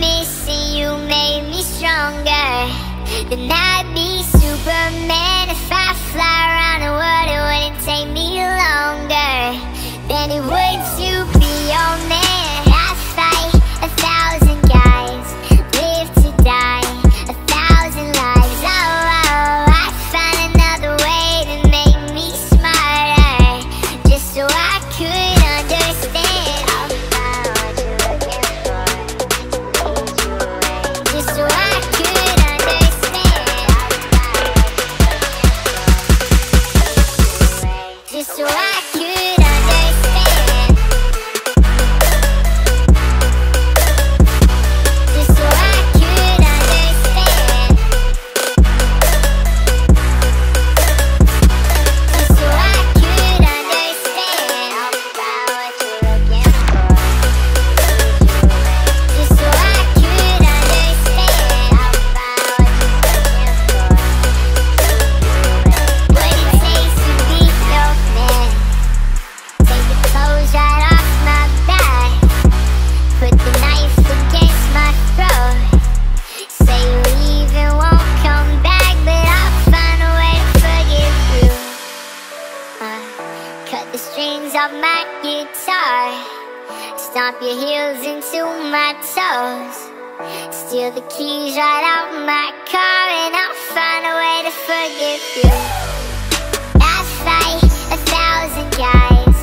missing, you made me stronger. Then I'd be Superman if I fly around the world. It wouldn't take me longer than it would to be your man. I fight 1,000 guys, live to die 1,000 lives. Oh, I find another way to make me smarter, just so I could understand. The strings of my guitar, stomp your heels into my toes, steal the keys right out my car, and I'll find a way to forgive you. I fight 1,000 guys,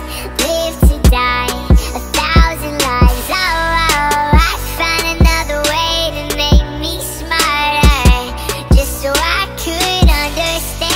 live to die 1,000 lives. Oh, I find another way to make me smarter, just so I could understand.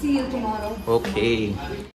See you tomorrow. Okay.